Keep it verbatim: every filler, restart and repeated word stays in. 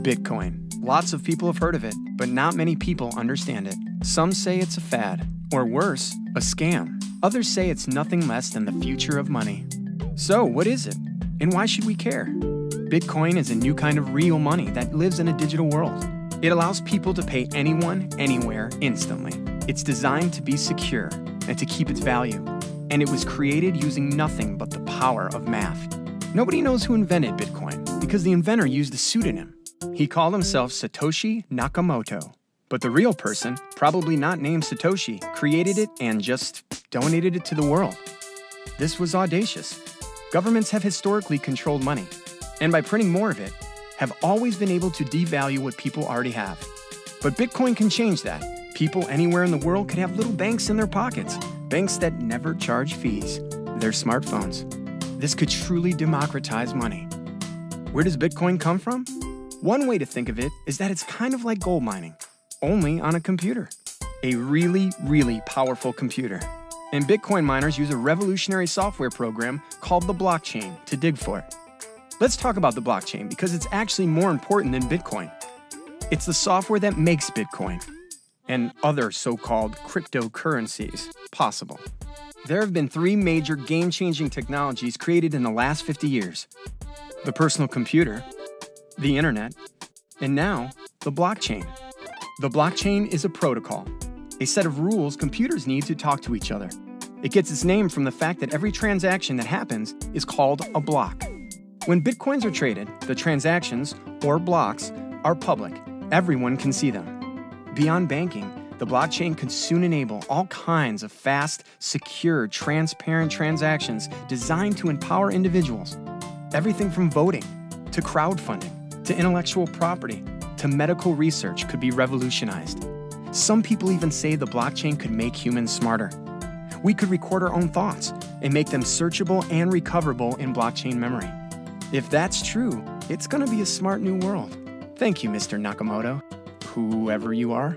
Bitcoin. Lots of people have heard of it, but not many people understand it. Some say it's a fad, or worse, a scam. Others say it's nothing less than the future of money. So what is it? And why should we care? Bitcoin is a new kind of real money that lives in a digital world. It allows people to pay anyone, anywhere, instantly. It's designed to be secure and to keep its value. And it was created using nothing but the power of math. Nobody knows who invented Bitcoin because the inventor used a pseudonym. He called himself Satoshi Nakamoto. But the real person, probably not named Satoshi, created it and just donated it to the world. This was audacious. Governments have historically controlled money, and by printing more of it, have always been able to devalue what people already have. But Bitcoin can change that. People anywhere in the world could have little banks in their pockets, banks that never charge fees, their smartphones. This could truly democratize money. Where does Bitcoin come from? One way to think of it is that it's kind of like gold mining, only on a computer. A really, really powerful computer. And Bitcoin miners use a revolutionary software program called the blockchain to dig for it. Let's talk about the blockchain because it's actually more important than Bitcoin. It's the software that makes Bitcoin and other so-called cryptocurrencies possible. There have been three major game-changing technologies created in the last fifty years. The personal computer, the internet, and now the blockchain. The blockchain is a protocol, a set of rules computers need to talk to each other. It gets its name from the fact that every transaction that happens is called a block. When Bitcoins are traded, the transactions, or blocks, are public. Everyone can see them. Beyond banking, the blockchain could soon enable all kinds of fast, secure, transparent transactions designed to empower individuals. Everything from voting, to crowdfunding, to intellectual property, to medical research could be revolutionized. Some people even say the blockchain could make humans smarter. We could record our own thoughts and make them searchable and recoverable in blockchain memory. If that's true, it's gonna be a smart new world. Thank you, Mister Nakamoto, whoever you are.